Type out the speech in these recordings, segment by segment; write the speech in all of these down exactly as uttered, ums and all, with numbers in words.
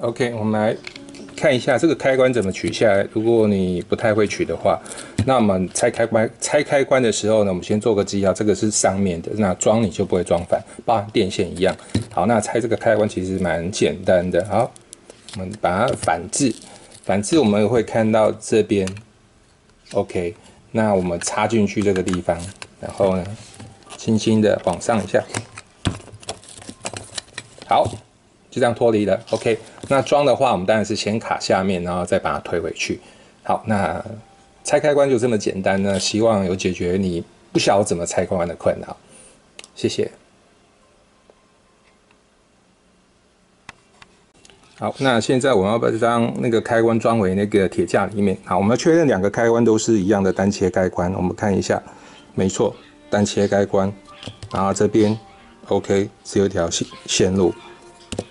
OK， 我们来看一下这个开关怎么取下来。如果你不太会取的话，那我们拆开关拆开关的时候呢，我们先做个记号，这个是上面的，那装你就不会装反，包含电线一样。好，那拆这个开关其实蛮简单的。好，我们把它反置，反置我们会看到这边 ，OK， 那我们插进去这个地方，然后呢，轻轻的往上一下，好。 就这样脱离了 ，OK。那装的话，我们当然是先卡下面，然后再把它推回去。好，那拆开关就这么简单呢。希望有解决你不晓得怎么拆开关的困扰。谢谢。好，那现在我们要把这张那个开关装回那个铁架里面。好，我们要确认两个开关都是一样的单切开关。我们看一下，没错，单切开关。然后这边 ，OK， 只有一条线线路。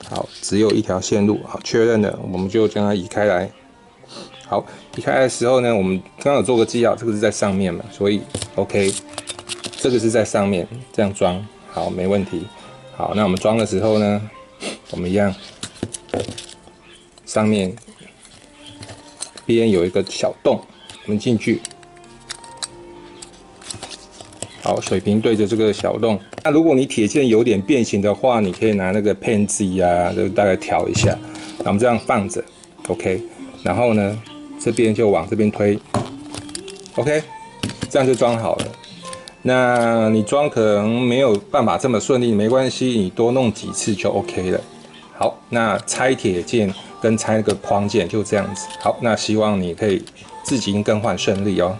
好，只有一条线路，好，确认了，我们就将它移开来。好，移开来的时候呢，我们刚刚有做个记号，这个是在上面嘛，所以 OK， 这个是在上面，这样装，好，没问题。好，那我们装的时候呢，我们一样，上面边有一个小洞，我们进去。 好，水平对着这个小洞。那如果你铁件有点变形的话，你可以拿那个 pen Z 啊，就大概调一下。那我们这样放着 ，OK。然后呢，这边就往这边推 ，OK， 这样就装好了。那你装可能没有办法这么顺利，没关系，你多弄几次就 OK 了。好，那拆铁件跟拆那个框件就这样子。好，那希望你可以自行更换顺利哦。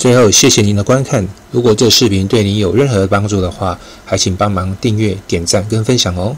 最后，谢谢您的观看。如果这视频对您有任何帮助的话，还请帮忙订阅、点赞跟分享哦。